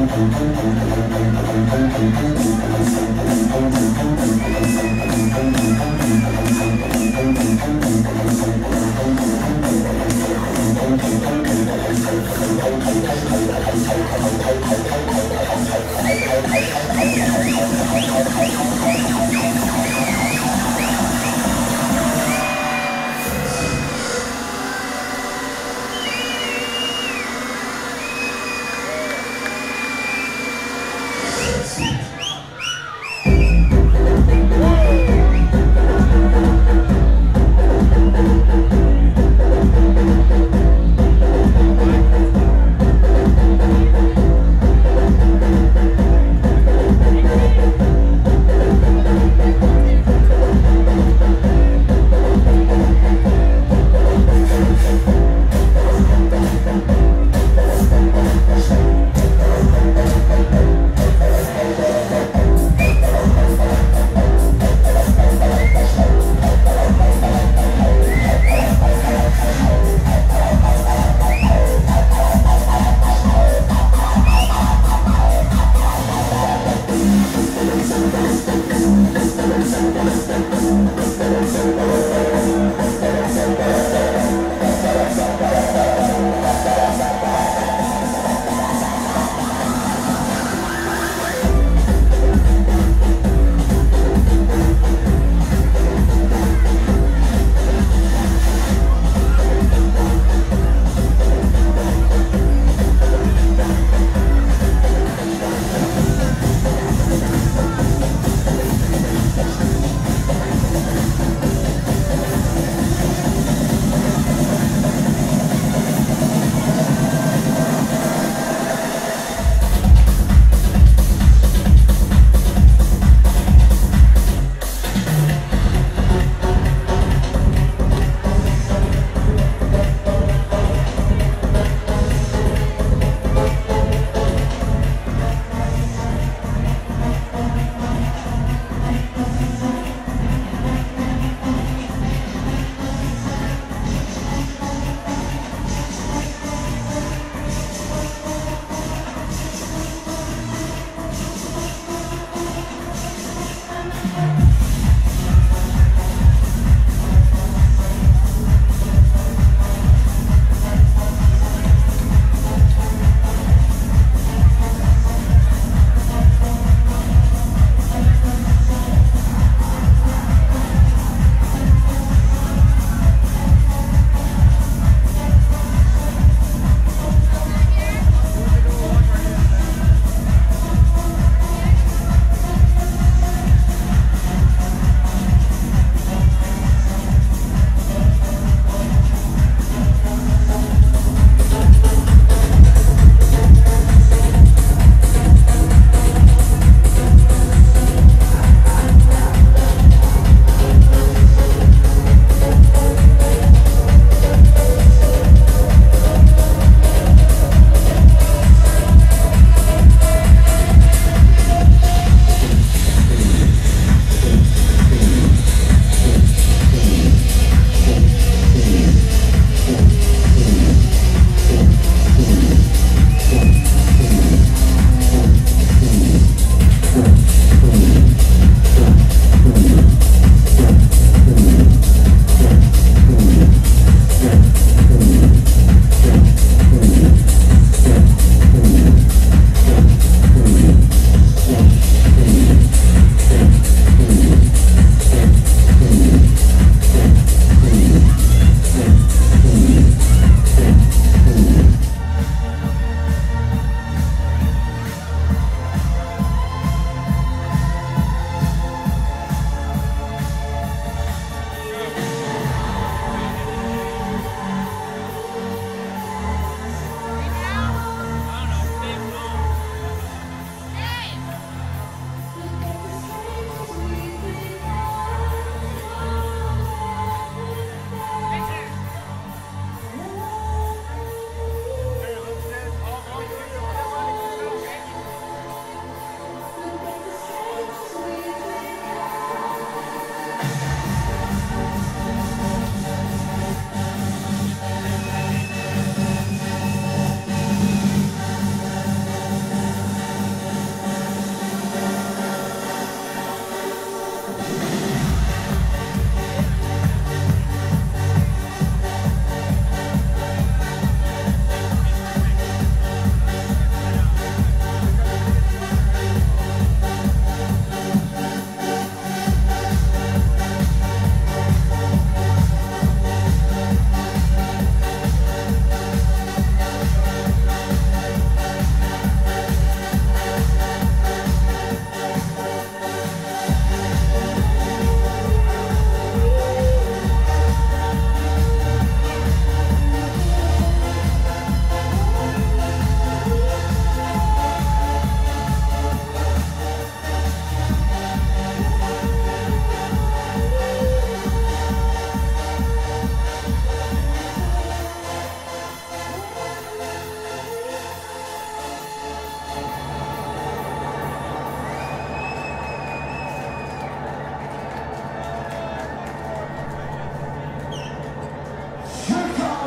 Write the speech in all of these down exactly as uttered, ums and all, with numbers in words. We'll be right back.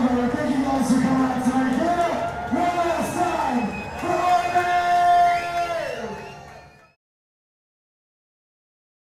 Thank you guys for coming out tonight. Yeah.